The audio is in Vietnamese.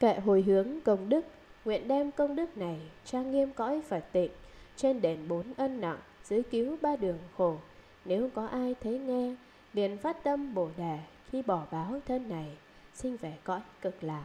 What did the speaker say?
Kệ hồi hướng công đức, nguyện đem công đức này trang nghiêm cõi Phật tịnh, trên đền 4 ân nặng, dưới cứu 3 đường khổ. Nếu có ai thấy nghe, liền phát tâm Bồ Đề, khi bỏ báo thân này, sinh về cõi cực lạc.